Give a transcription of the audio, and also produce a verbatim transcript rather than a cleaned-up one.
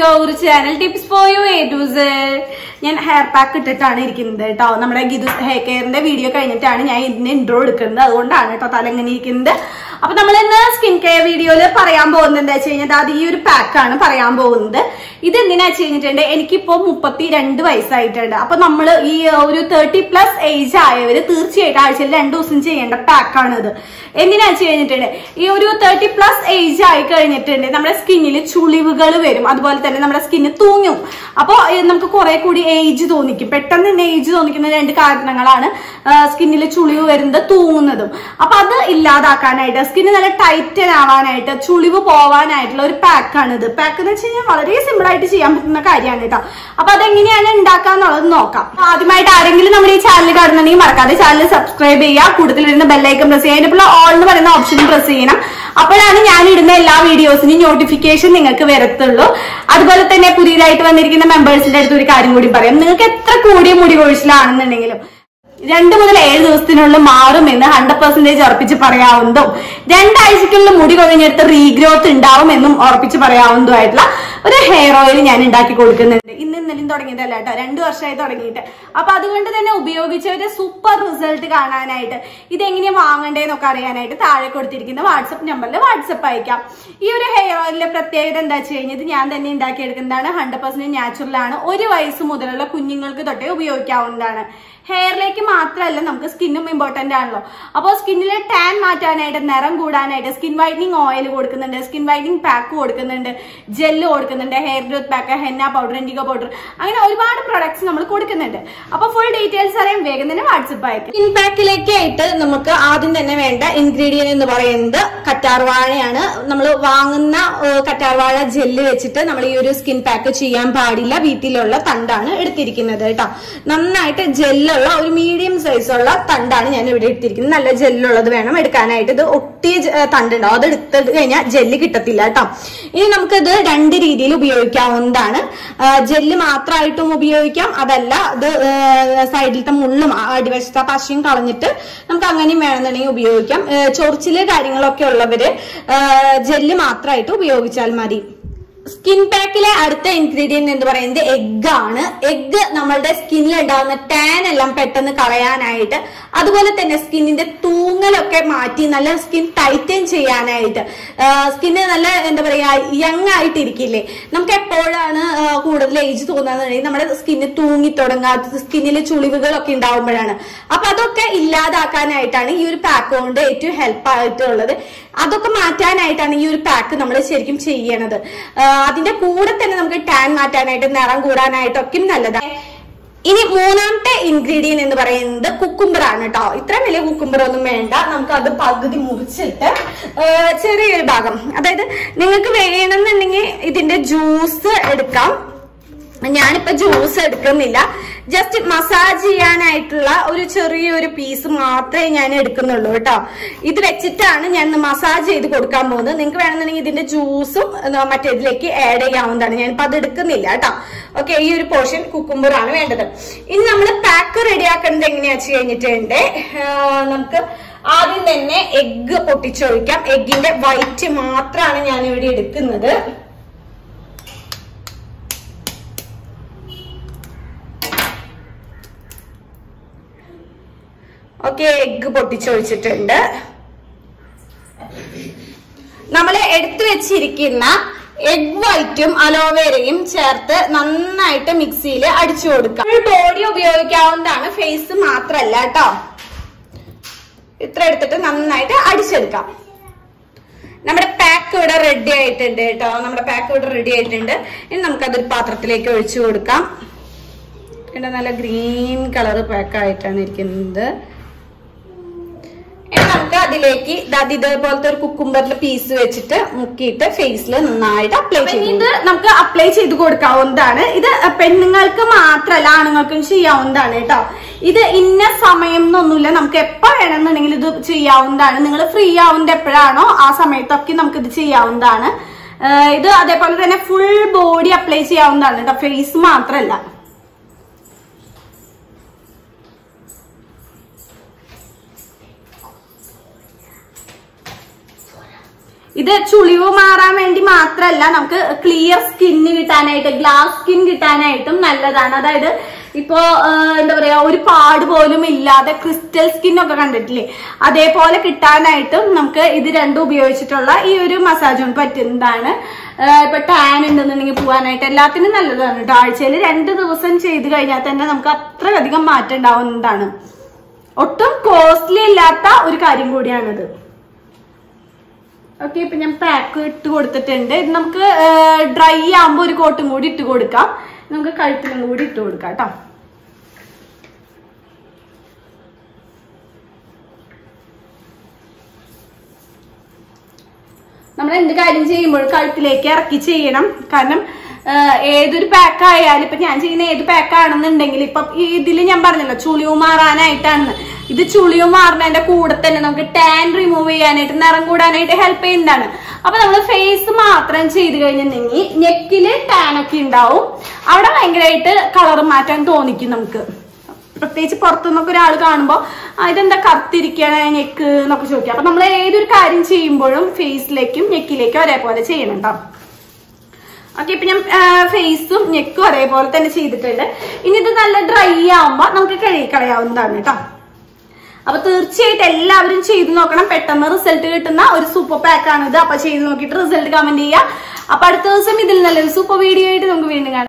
back to our channel Tips For You A to Z. I am hair pack it. I am doing this hair care video. I am doing this video. So, we will talk about video. This is a pack. This is a thirty plus age. This is a pack. That's skin is too new. Upon age zonic, pattern and age zonic and carnalana, skin is chulu in the tune. Upon the illada canada, skin is a tight and avanite, chulivo povanite, or pack another pack and the chin of already similarity to Yamakayaneta. Upon the Indian and Daka Noka. My darling, nobody Charlie Garnani, Marca, the Charlie subscribe, ya, put it in the bell icon, all the an option prasena. Upon any videos in notification in a caveratolo. That's why I have to members that are recording. I have to Then the layers in the marum in the hundred percentage or pitch around though. Then the icicle mudigo in the regrowth in down or pitch around the atla, but a hair oil in an indaki gold in the letter and or shade or in it. A path went to the Nobio, which is a super result. If they in a mom and no carrianite, Tara could take in the WhatsApp number, the WhatsApp pica. You hair oil left and that change in the hundred percent natural lana, or device mudala kunjingle to the Tobio countana. Hair like a skin is important. Now, skin is tan, skin whitening oil, skin whitening pack, gel, hair growth pack, henna powder, and indigo powder. We have products. Now, full details are in the WhatsApp. Skin pack, we have the ingredient in the katarwana. We have katarwana gel, we have skin pack, chiyam, padilla, beetilla, tandana. Medium size or la tandan and every taken a jello the venom at canite, the octage thunder, the jelly kitatilla. In Namka, the dandy dioca on dana, jelly matra itum bioca, Adella, the side of the mullum, Advesta Pashin Colonita, Namkangani Maranani bioca, Chorchilla guiding a loculavere, jelly matra to biovichal mari. Skin pack is the ingredient in the egg. Egg is skin tan and pattern. That is skin in the tongue, skin tighten. Skin is young. We have age skin in the skin in the skin in the skin in the skin in the skin That's why we have to tan and narangoda. This is the ingredient in the cucumber. This is the cucumber. We have to put it in the juice. We have to juice. Just massage a piece of this is a massage. If you add juice, you add okay, this portion cucumber. This is a pack ready. Egg white. Okay, egg potichu vechittund nammale eduthu vechirukkina egg white um aloe vera um cherthu nannayittu mixile adichu kodukka full body ubhayogikavundana face mathralla ട്ടോ itra eduthittu nannayittu adichedukka nammade pack ivide ready aayittunde ട്ടോ nammade pack ivide ready aayittunde ini namukku adu paathrathilekku olichu kodukkam inda nalla green color pack aayittan irikkunnathu. The cucumber piece which is a face. We apply it to the count. This is a pen. This is the inner summum. We have free on the prano. This is a full body apply to the face. ഇത് ചുളിവ് മാറാൻ വേണ്ടി മാത്രമല്ല, നമുക്ക് clear skin കിട്ടാനായിട്ട്, glass skin കിട്ടാനായിട്ടും നല്ലതാണ്. അതായത് ഇപ്പോ എന്താ പറയാ, ഒരു പാട് പോലും ഇല്ലാതെ ക്രിസ്റ്റൽ സ്കിൻ ഒക്കെ കണ്ടിട്ടില്ലേ, അതേപോലെ കിട്ടാനായിട്ടും നമുക്ക് ഇത് രണ്ടും ഉപയോഗിച്ചിട്ടുള്ള ഈ ഒരു മസാജും പറ്റുന്നതാണ്. ഇപ്പൊ ടാൻ ഉണ്ടെന്നുണ്ടെങ്കിൽ പോവാനായിട്ട് എല്ലാത്തിനും നല്ലതാണ് കേട്ടോ. ആഴ്ചയിൽ രണ്ട് ദിവസം ചെയ്ത് കഴിഞ്ഞാൽ തന്നെ നമുക്ക് അത്രയധികം മാറ്റം ഉണ്ടാവുന്നതാണ്. ഒട്ടും കോസ്റ്റ്ലി ഇല്ലാത്ത ഒരു കാര്യം കൂടിയാണിത്. ഓക്കെ, ഇപ്പൊ ഞാൻ പാക്ക് ഇട്ട് കൊടുത്തിട്ടുണ്ട്. ഇത് നമുക്ക് ഡ്രൈ ആകുമ്പോ ഒരു കോട്ടും കൂടി ഇട്ട് കൊടുക്കാം, നമുക്ക് കഴുത്തിനും കൂടി ഇട്ട് കൊടുക്കാം കേട്ടോ. നമ്മൾ എന്ത് കാര്യം ചെയ്യുമ്പോൾ കഴുത്തിലേക്ക് ഇറക്കി ചെയ്യണം. കാരണം ഏതൊരു പാക്ക് ആയാലും, ഇപ്പൊ ഞാൻ ചെയ്യുന്ന ഏത് പാക്ക് ആണെന്നുണ്ടെങ്കിൽ, ഇപ്പൊ ഇതിൽ ഞാൻ പറഞ്ഞല്ലോ ചുളിവ് മാറാനായിട്ടാണ്. ഇത് ചുളിവ് മാറുന്നതിന്റെ കൂടെ തന്നെ നമുക്ക് ടാൻ റിമൂവ് ചെയ്യാനായിട്ട്, നിറം കൂടാനായിട്ട് ഹെൽപ്പ് ചെയ്യുന്നതാണ്. അപ്പൊ നമ്മള് ഫേസ് മാത്രം ചെയ്ത് കഴിഞ്ഞിട്ടുണ്ടെങ്കിൽ നെക്കില് ടാൻ ഒക്കെ ഉണ്ടാവും, അവിടെ ഭയങ്കരമായിട്ട് കളർ മാറ്റാൻ തോന്നിക്കും നമുക്ക്. പ്രത്യേകിച്ച് പുറത്തുനിന്നൊക്കെ ഒരാൾ കാണുമ്പോൾ ഇതെന്താ കറുത്തിരിക്കണ നെക്ക് എന്നൊക്കെ ചോദിക്കാം. അപ്പൊ നമ്മൾ ഏതൊരു കാര്യം ചെയ്യുമ്പോഴും ഫേസിലേക്കും നെക്കിലേക്കും ഒരേപോലെ ചെയ്യണുണ്ടാവും. ഓക്കെ, ഇപ്പൊ ഞാൻ ഫേസും നെക്കും ഒരേപോലെ തന്നെ ചെയ്തിട്ടുണ്ട്. ഇനി ഇത് നല്ല ഡ്രൈ ആവുമ്പോ നമുക്ക് കഴുകി കളയാവുന്നതാണ് കേട്ടോ. അപ്പൊ തീർച്ചയായിട്ടും എല്ലാവരും ചെയ്ത് നോക്കണം. പെട്ടെന്ന് റിസൾട്ട് കിട്ടുന്ന ഒരു സൂപ്പർ പാക്ക് ആണിത്. അപ്പൊ ചെയ്ത് നോക്കിയിട്ട് റിസൾട്ട് കമന്റ് ചെയ്യുക. അപ്പൊ അടുത്ത ദിവസം ഇതിൽ നല്ലൊരു സൂപ്പർ വീഡിയോ ആയിട്ട് നമുക്ക് വീണ്ടും കാണാം.